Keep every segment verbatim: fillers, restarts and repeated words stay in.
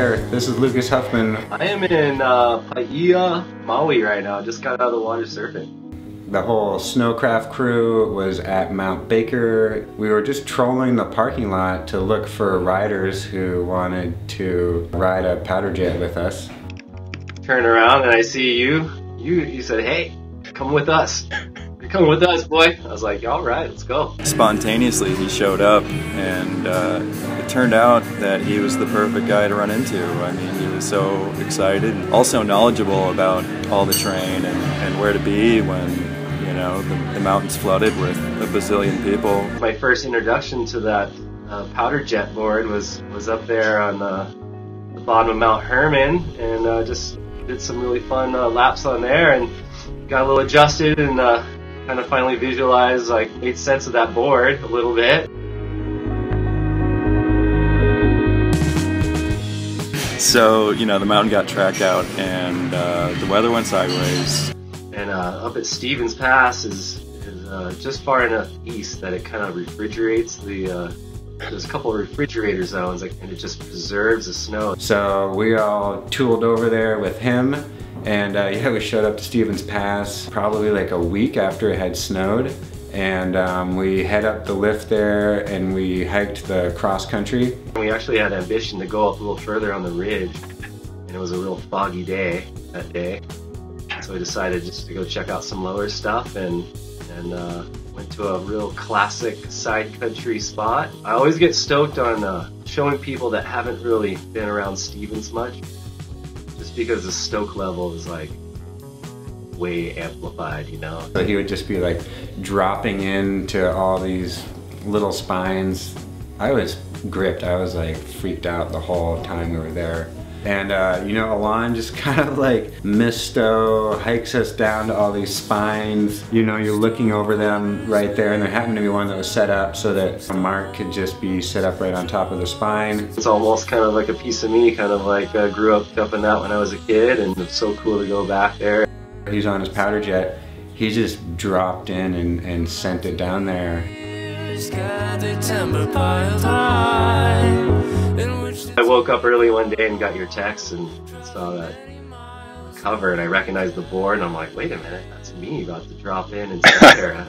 there. This is Lucas Huffman. I am in uh, Paia, Maui right now. Just got out of the water surfing. The whole snowcraft crew was at Mount Baker. We were just trolling the parking lot to look for riders who wanted to ride a powder jet with us. Turn around and I see you. You, you said, "Hey, come with us. Come with us, boy." I was like, "All right, let's go." Spontaneously, he showed up, and uh, it turned out that he was the perfect guy to run into. I mean, he was so excited, and also knowledgeable about all the terrain and, and where to be when, you know, the, the mountains flooded with a bazillion people. My first introduction to that uh, powder jet board was was up there on uh, the bottom of Mount Hermon, and uh, just did some really fun uh, laps on there, and got a little adjusted and. Uh, Kind of finally visualized, like, made sense of that board a little bit. So, you know, the mountain got tracked out and uh, the weather went sideways. And uh, up at Stevens Pass is, is uh, just far enough east that it kind of refrigerates the, uh, there's a couple of refrigerator zones, like, and it just preserves the snow. So we all tooled over there with him. And uh, yeah, we showed up to Stevens Pass probably like a week after it had snowed. And um, we head up the lift there and we hiked the cross country. We actually had ambition to go up a little further on the ridge. And it was a real foggy day that day. So we decided just to go check out some lower stuff and, and uh, went to a real classic side country spot. I always get stoked on uh, showing people that haven't really been around Stevens much. Just because the stoke level is like way amplified, you know. So he would just be like dropping into all these little spines. I was gripped, I was like freaked out the whole time we were there. And uh, you know, Elan just kind of like misto hikes us down to all these spines. You know, you're looking over them right there, and there happened to be one that was set up so that Mark could just be set up right on top of the spine. It's almost kind of like a piece of me, kind of like I grew up up in that when I was a kid, and it's so cool to go back there. He's on his powder jet. He just dropped in and, and sent it down there. I woke up early one day and got your text and saw that cover and I recognized the board and I'm like, wait a minute, that's me about to drop in and sit there.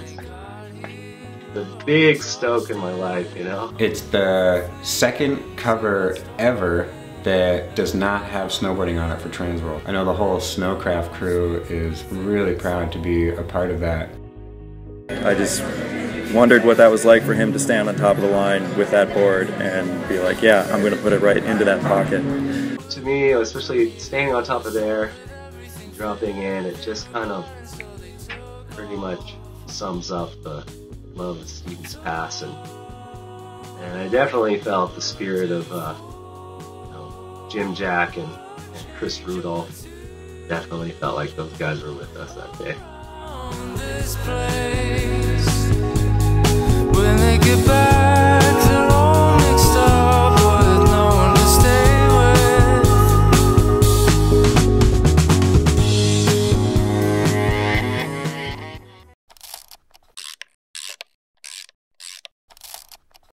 The big stoke in my life, you know? It's the second cover ever that does not have snowboarding on it for TransWorld. I know the whole snowcraft crew is really proud to be a part of that. I just wondered what that was like for him to stand on top of the line with that board and be like, yeah, I'm going to put it right into that pocket. To me, especially standing on top of there, dropping in, it just kind of pretty much sums up the love of Stevens Pass. And, and I definitely felt the spirit of uh, you know, Jim Jack and, and Chris Rudolph. Definitely felt like those guys were with us that day. Goodbye.